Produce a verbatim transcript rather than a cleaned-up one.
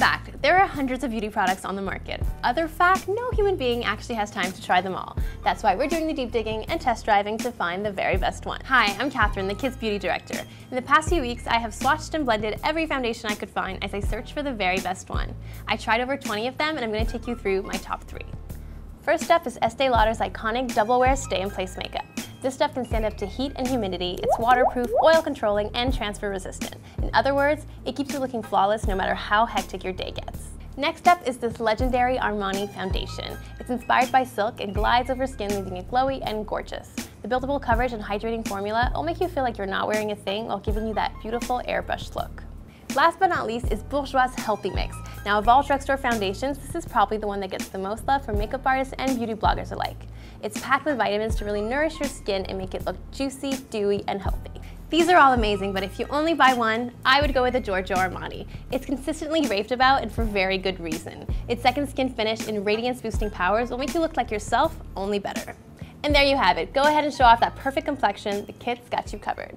fact, there are hundreds of beauty products on the market. Other fact, no human being actually has time to try them all. That's why we're doing the deep digging and test driving to find the very best one. Hi, I'm Catherine, the Kids Beauty Director. In the past few weeks, I have swatched and blended every foundation I could find as I searched for the very best one. I tried over twenty of them and I'm going to take you through my top three. First up is Estee Lauder's iconic Double Wear Stay-in-Place Makeup. This stuff can stand up to heat and humidity, it's waterproof, oil controlling, and transfer resistant. In other words, it keeps you looking flawless no matter how hectic your day gets. Next up is this legendary Armani foundation. It's inspired by silk and glides over skin, leaving it glowy and gorgeous. The buildable coverage and hydrating formula will make you feel like you're not wearing a thing while giving you that beautiful airbrushed look. Last but not least is Bourjois' Healthy Mix. Now, of all drugstore foundations, this is probably the one that gets the most love from makeup artists and beauty bloggers alike. It's packed with vitamins to really nourish your skin and make it look juicy, dewy, and healthy. These are all amazing, but if you only buy one, I would go with a Giorgio Armani. It's consistently raved about and for very good reason. Its second skin finish and radiance-boosting powers will make you look like yourself, only better. And there you have it. Go ahead and show off that perfect complexion. The kit's got you covered.